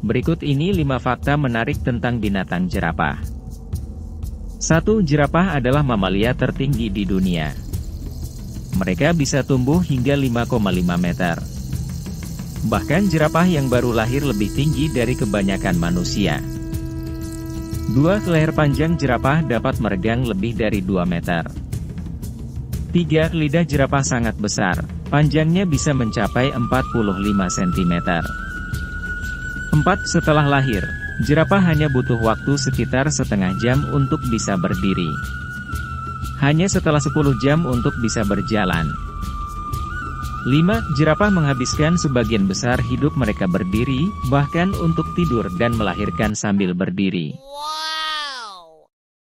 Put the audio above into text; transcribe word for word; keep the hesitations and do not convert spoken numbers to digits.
Berikut ini lima fakta menarik tentang binatang jerapah. satu. Jerapah adalah mamalia tertinggi di dunia. Mereka bisa tumbuh hingga lima koma lima meter. Bahkan jerapah yang baru lahir lebih tinggi dari kebanyakan manusia. dua. Leher panjang jerapah dapat meregang lebih dari dua meter. tiga. Lidah jerapah sangat besar, panjangnya bisa mencapai empat puluh lima sentimeter. empat. Setelah lahir, jerapah hanya butuh waktu sekitar setengah jam untuk bisa berdiri. Hanya setelah sepuluh jam untuk bisa berjalan. lima. Jerapah menghabiskan sebagian besar hidup mereka berdiri, bahkan untuk tidur dan melahirkan sambil berdiri.